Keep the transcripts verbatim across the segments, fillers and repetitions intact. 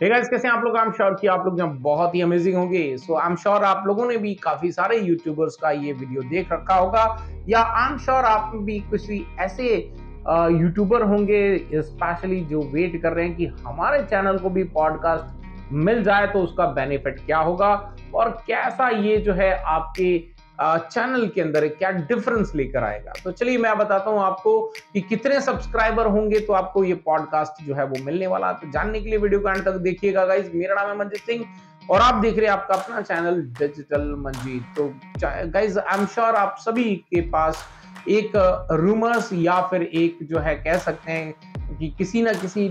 ठीक है, इस कैसे आप लोग आई एम श्योर कि आप लोग बहुत ही अमेजिंग होंगे। सो आई एम श्योर आप लोगों ने भी काफी सारे यूट्यूबर्स का ये वीडियो देख रखा होगा, या आई एम श्योर आप भी किसी ऐसे यूट्यूबर होंगे स्पेशली जो वेट कर रहे हैं कि हमारे चैनल को भी पॉडकास्ट मिल जाए तो उसका बेनिफिट क्या होगा और कैसा ये जो है आपके चैनल के अंदर क्या डिफरेंस लेकर आएगा। तो चलिए मैं बताता हूं आपको कि कितने सब्सक्राइबर होंगे तो आपको ये पॉडकास्ट जो है वो मिलने वाला। तो जानने के लिए वीडियो का अंत तक देखिएगा गाइस। मेरा नाम है मंजीत सिंह और आप देख रहे हैं आपका अपना चैनल डिजिटल मंजीत। तो गाइज आई एम श्योर आप सभी के पास एक रूमर्स या फिर एक जो है कह सकते हैं कि किसी ना किसी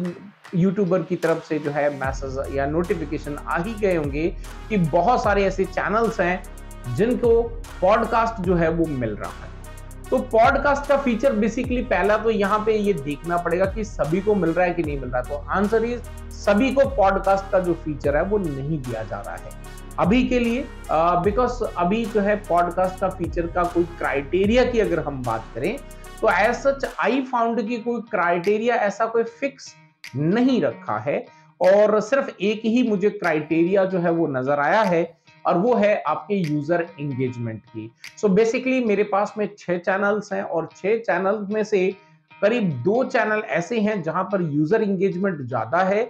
यूट्यूबर की तरफ से जो है मैसेज या नोटिफिकेशन आ ही गए होंगे कि बहुत सारे ऐसे चैनल्स हैं जिनको पॉडकास्ट जो है वो मिल रहा है। तो पॉडकास्ट का फीचर बेसिकली पहला तो यहाँ पे ये देखना पड़ेगा कि सभी को मिल रहा है कि नहीं मिल रहा। तो आंसर इज सभी को पॉडकास्ट का जो फीचर है वो नहीं दिया जा रहा है अभी के लिए, बिकॉज uh, अभी जो है पॉडकास्ट का फीचर का कोई क्राइटेरिया की अगर हम बात करें तो एज सच आई फाउंड की कोई क्राइटेरिया ऐसा कोई फिक्स नहीं रखा है और सिर्फ एक ही मुझे क्राइटेरिया जो है वो नजर आया है और वो है आपके यूजर एंगेजमेंट की। सो so बेसिकली मेरे पास में छह चैनल्स हैं और छह चैनल में से करीब दो चैनल ऐसे हैं जहां पर यूजर एंगेजमेंट ज्यादा है,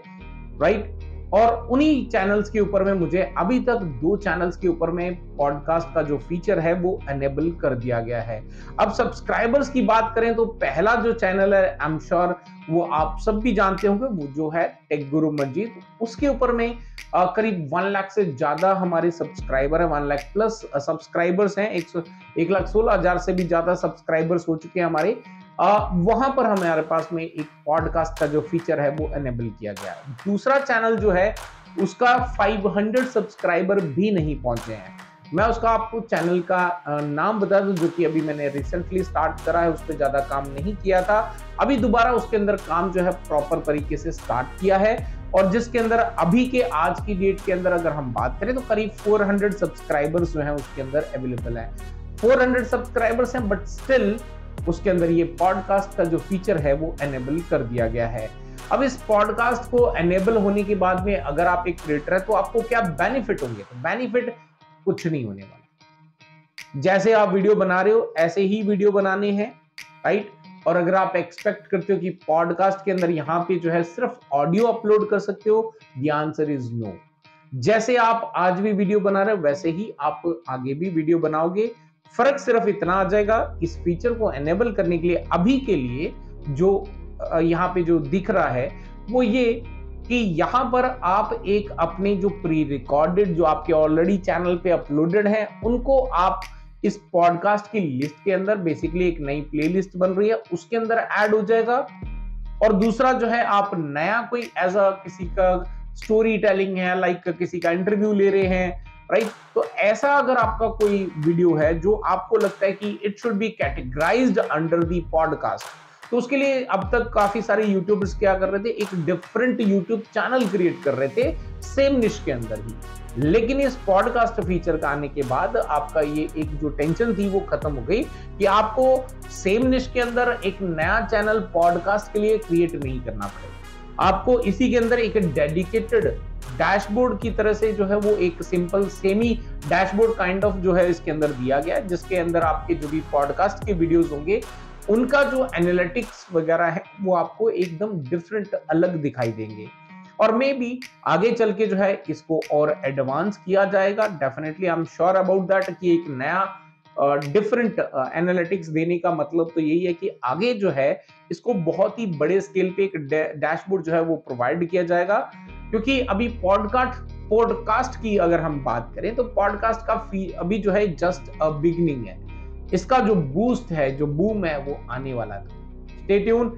राइट, और उन्हीं चैनल्स के ऊपर में मुझे अभी तक दो चैनल्स के ऊपर में पॉडकास्ट का जो फीचर है वो एनेबल कर दिया गया है। अब सब्सक्राइबर्स की बात करें तो पहला जो चैनल है आई एम श्योर वो आप सब भी जानते होंगे, वो जो है टेक गुरु मंजीत। उसके ऊपर में आ, करीब वन लाख से ज्यादा हमारे सब्सक्राइबर है, वन लाख प्लस सब्सक्राइबर्स हैं, एक लाख सोलह हजार से भी ज्यादा सब्सक्राइबर्स हो चुके हैं हमारे। Uh, वहां पर हमारे पास में एक पॉडकास्ट का जो फीचर है वो एनेबल किया गया है। दूसरा चैनल जो है उसका पाँच सौ सब्सक्राइबर भी नहीं पहुंचे हैं। मैं उसका आपको चैनल का नाम बता दूं जो कि अभी मैंने रिसेंटली स्टार्ट करा है, उस पर ज्यादा काम नहीं किया था, अभी दोबारा उसके अंदर काम जो है प्रॉपर तरीके से स्टार्ट किया है और जिसके अंदर अभी के आज की डेट के अंदर अगर हम बात करें तो करीब फोर हंड्रेड सब्सक्राइबर्स जो है उसके अंदर अवेलेबल है। फोर हंड्रेड सब्सक्राइबर्स हैं बट स्टिल उसके अंदर ये पॉडकास्ट का जो फीचर है वो एनेबल कर दिया गया है। अब इस पॉडकास्ट को एनेबल होने के बाद में अगर आप एक क्रिएटर है तो आपको क्या बेनिफिट होंगे? तो बेनिफिट कुछ नहीं होने वाला। जैसे आप वीडियो बना रहे हो ऐसे ही वीडियो बनाने हैं, राइट। और अगर आप एक्सपेक्ट करते हो कि पॉडकास्ट के अंदर यहाँ पे जो है सिर्फ ऑडियो अपलोड कर सकते हो, द आंसर इज नो। जैसे आप आज भी वीडियो बना रहे हो वैसे ही आप आगे भी वीडियो बनाओगे, फर्क सिर्फ इतना आ जाएगा इस फीचर को एनेबल करने के लिए अभी के लिए जो यहाँ पे जो दिख रहा है वो ये कि यहाँ पर आप एक अपने जो प्री रिकॉर्डेड जो आपके ऑलरेडी चैनल पे अपलोडेड हैं उनको आप इस पॉडकास्ट की लिस्ट के अंदर बेसिकली एक नई प्लेलिस्ट बन रही है उसके अंदर ऐड हो जाएगा। और दूसरा जो है आप नया कोई एज अ किसी का स्टोरी टेलिंग है, लाइक किसी का इंटरव्यू ले रहे हैं, राइट right? तो ऐसा अगर आपका कोई वीडियो है जो आपको लगता है कि it should be categorised under the podcast, तो उसके लिए अब तक काफी सारे यूट्यूबर्स क्या कर रहे थे, एक डिफरेंट यूट्यूब चैनल क्रिएट कर रहे थे सेम निश के अंदर ही। लेकिन इस पॉडकास्ट फीचर का आने के बाद आपका ये एक जो टेंशन थी वो खत्म हो गई कि आपको सेम निश के अंदर एक नया चैनल पॉडकास्ट के लिए क्रिएट नहीं करना पड़ेगा। आपको इसी के अंदर एक डेडिकेटेड डैशबोर्ड की तरह से जो है वो एक simple semi dashboard kind of जो है इसके अंदर दिया गया है जिसके अंदर आपके जो भी पॉडकास्ट के वीडियोस होंगे उनका जो एनालिटिक्स वगैरह है वो आपको एकदम डिफरेंट अलग दिखाई देंगे। और मे बी आगे चल के जो है इसको और एडवांस किया जाएगा definitely. I am sure about that कि एक नया डिफरेंट uh, एनालिटिक्स uh, देने का मतलब तो यही है कि आगे जो है इसको बहुत ही बड़े स्केल पे एक डैशबोर्ड जो है वो प्रोवाइड किया जाएगा। क्योंकि अभी पॉडकास्ट पॉडकास्ट की अगर हम बात करें तो पॉडकास्ट का अभी जो है जस्ट अ बिगिनिंग है, इसका जो बूस्ट है जो बूम है वो आने वाला था। स्टे ट्यून,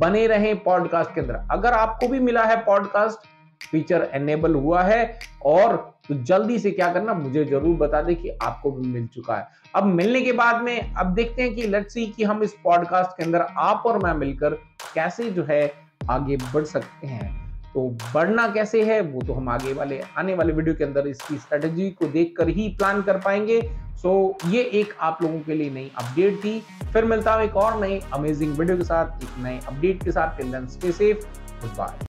बने रहें पॉडकास्ट के अंदर। अगर आपको भी मिला है पॉडकास्ट फीचर एनेबल हुआ है और तो जल्दी से क्या करना मुझे जरूर बता दें कि आपको भी मिल चुका है। अब मिलने के बाद में अब देखते हैं कि लेट्स सी कि हम इस पॉडकास्ट के अंदर आप और मैं मिलकर कैसे जो है आगे बढ़ सकते हैं। तो बढ़ना कैसे है वो तो हम आगे वाले आने वाले वीडियो के अंदर इसकी स्ट्रेटजी को देखकर ही प्लान कर पाएंगे। सो ये एक आप लोगों के लिए नई अपडेट थी। फिर मिलता हूं एक और नए अमेजिंग वीडियो के साथ, एक नए अपडेट के साथ। Till then stay safe, good bye.